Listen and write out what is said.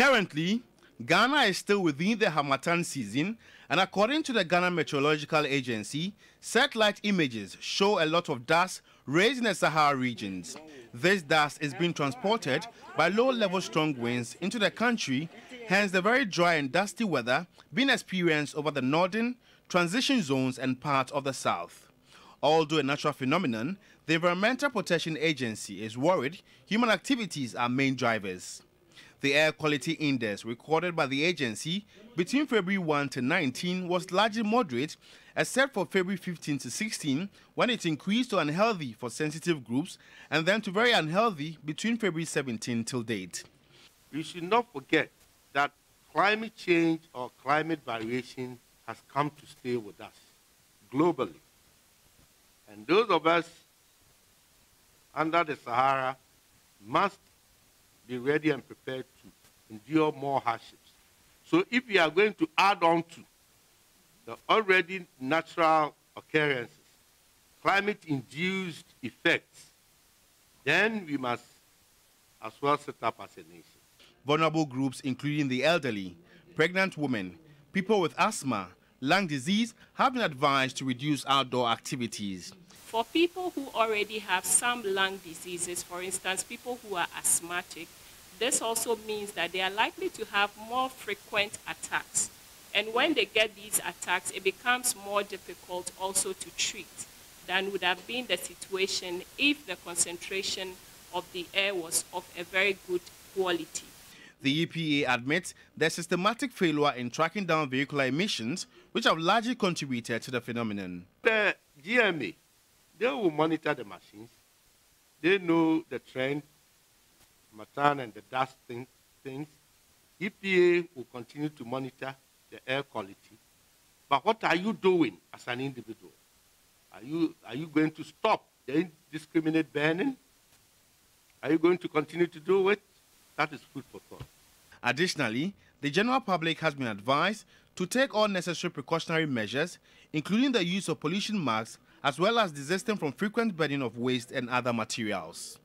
Currently, Ghana is still within the Harmattan season, and according to the Ghana Meteorological Agency, satellite images show a lot of dust raised in the Sahara regions. This dust is being transported by low-level strong winds into the country, hence the very dry and dusty weather being experienced over the northern, transition zones and parts of the south. Although a natural phenomenon, the Environmental Protection Agency is worried human activities are main drivers. The air quality index recorded by the agency between February 1 to 19 was largely moderate, except for February 15 to 16, when it increased to unhealthy for sensitive groups and then to very unhealthy between February 17 till date. We should not forget that climate change or climate variation has come to stay with us globally. And those of us under the Sahara must be ready and prepared to endure more hardships. So if we are going to add on to the already natural occurrences, climate-induced effects, then we must as well set up as a nation. Vulnerable groups, including the elderly, pregnant women, people with asthma, lung disease, have been advised to reduce outdoor activities. For people who already have some lung diseases, for instance, people who are asthmatic, this also means that they are likely to have more frequent attacks. And when they get these attacks, it becomes more difficult also to treat than would have been the situation if the concentration of the air was of a very good quality. The EPA admits their systematic failure in tracking down vehicular emissions, which have largely contributed to the phenomenon. The GMA, they will monitor the machines. They know the trend, methane and the dust things. EPA will continue to monitor the air quality. But what are you doing as an individual? Are you going to stop the indiscriminate burning? Are you going to continue to do it? That is food for thought. Additionally, the general public has been advised to take all necessary precautionary measures, including the use of pollution masks, as well as desisting from frequent burning of waste and other materials.